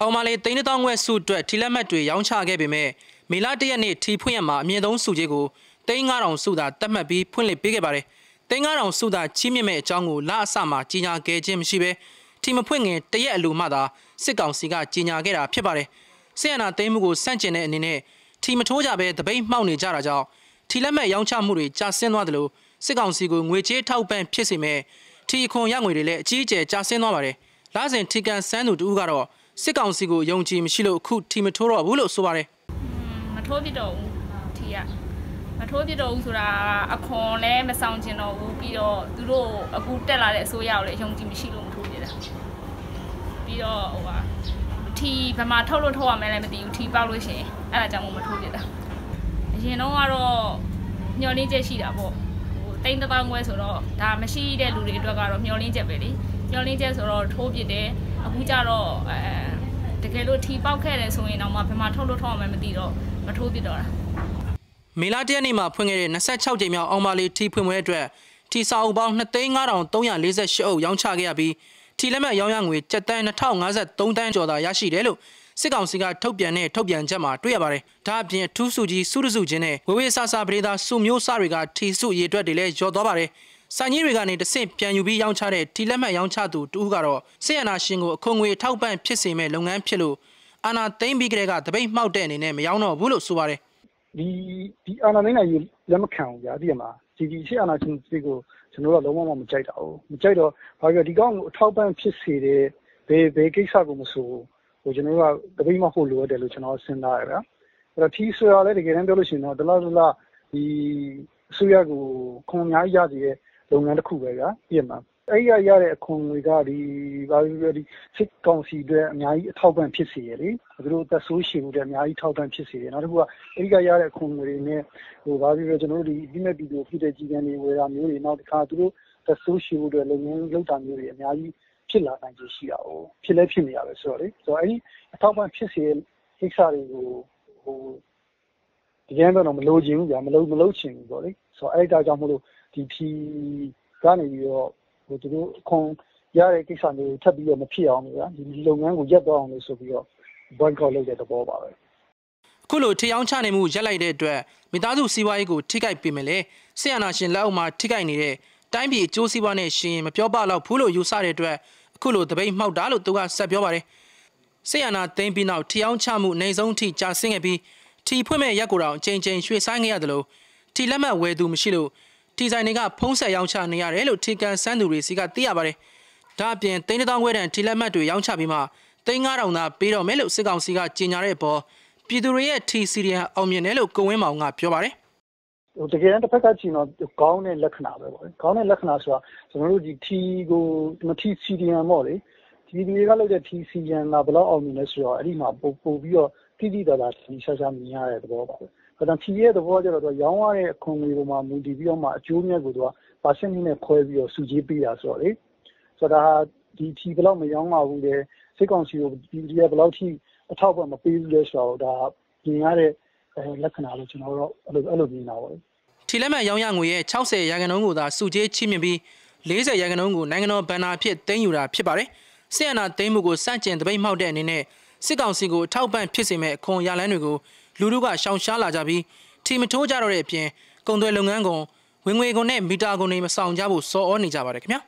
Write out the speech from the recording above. Omale Tinitong West Suit Tilamatri, Yoncha Gabime, Milatia Nate, Tipuyama, Miedon Sujego, Tangaron Suda, Tamabi, Punle Bigabare, Tangaron Suda, Chimime, Changu, La Sama, China Gay Jim Shibe, Timapwing, Tayalu Mada, Sikon Siga, China Gera, Pibare, Siena Temugo, Sanchene, Nine, Timatojabe, the Bay Mountain Jaraja, Tilame Yoncha Muri, Jasen Wadlu, Sikon Sigun, which eight taupen Pissime, Tikon Yangwile, Gije, Jasen Novare, Lazen Tigan Sandu Ugaro. Second Sigo, young Jim Shilo, could Timatoro, Wulo Suare. Matodido, Tia Matodido, a corn, a sounding of Bido, Duro, a good teller, so young Jim Shilo, Bido, T. Pamatolo, Melamity, T. Balushi, and a Matodida. You know, our Nolita Shida, thank the Banguas or Damashi, the Ludogar of Nolita Belly, Nolitas or Toby there. Abujaro, the Kelo T. Pauke, so in our Pamato Tom and Madido, Matobidor. Miladianima Punge, Nasa Chowdemia, Omali, T. Pumedre, Tisa Ubang, nothing around Toya Lisa Show, Young Chagabi, Tilema Young with Jatan, a town as a Tontan Joda Yashi Delo, Sikon Siga, Tobiane, Tobian Jama, Triabare, Tabia, Tusuji, Suruzujene, Uesasa Breda, Sumio Sariga, Tisu Yedra Delay, Jodobare. Sanirigani the same piano be young chare, Tilema young chadu, Ugaro, Siena Shingo, Kongwe, Tauban, Pissime, Long and Pilu, Anna Tambi Grega, the Bay Mountain in Mayano, Bulo Suare. The Ananina Yamakan, Yadima, Siana Sinsigo, Senora, the woman Mujado, Mujado, I got the gong, Tauban Pisside, Bekisagomusu, which General the Bima Hulu, the Luciano Sendara, but a tea so let again, and the Lucino, the Lazula, the Suyago, Konya Yadi. Long and Kuga, Yema. Aya Yare Kongari, very sick concede, Nai Tauban Pissiri, wrote the sushi with Nai Tauban Pissiri, and who are Aya Yare Kongri, who are originally Dimabido, Pidagani, where I'm really not Kadru, the sushi would Long Lutanuri, and Nai Pilla and Jishio, Pilapimia, sorry. So I Tauban Pissiri, Hixari, who the end of Lodging, Yamalo Lodging, sorry. So I Jamulu. P. Ganio, who do con Yarek and the Tabby on the Pion, Longan will get down this of your Banco Legate of Boba. Kulu Tian Chanemu Jalai de Midadu Siwaigo, Tikai Pimele, Sianashin Lauma, Tigaini, Timey, Josiwane, Shim, Piobala, Pulo, Usare Dre, Kulu, the Bay Maudalu to us, Sabiore. Siana, then be now Tian Chamu, Nazon T. Jasingabi, T. Pume Yakura, Jane Shui Sangiadlo, T. Lama, where do Michilo. Tizaniga Ponsa Yangcha near Elo Tigan Sanduri Siga Tiabare. Tapian Tenitan Wed and Tilamatu Yangchabima, Tangarona, Pido Melo Sigan Siga, Ginarepo, Piduria T. Syria, Omianello, Goemanga Piovare. The Grand Pacacino, the Gown and Lacana, Gown and Lacanaswa, the Rudy T. Go, Mati Syria Mori, the T. Syria Nabla or Minnesota, Rima, Bovio, Tidida, Nisazamia at Boba. But until here, the border of the Yaware Kongrima Mudivioma, Junior Gudua, Passanina Koyo, Sujibia, sorry. So that the tea below my young are with the second of the Blouti, a top of a business or the Dinare Lacanal, Alumina. Tilema Yangue, Chauce Yaganoguda, Suje Chimibi, Laser Yaganongu, Nangano, Bana Piet, Tenura, Pibare, Siena, Temugo, Sanche, and the Bay Mountain in a Sigon Sigo, Tauban Pissime, Con Yalanugo. Luruga Shanshala Jabi, Timitoja Repian, Gondelungango, when we go name Bitago name Sound Jabu, so only Jabarek.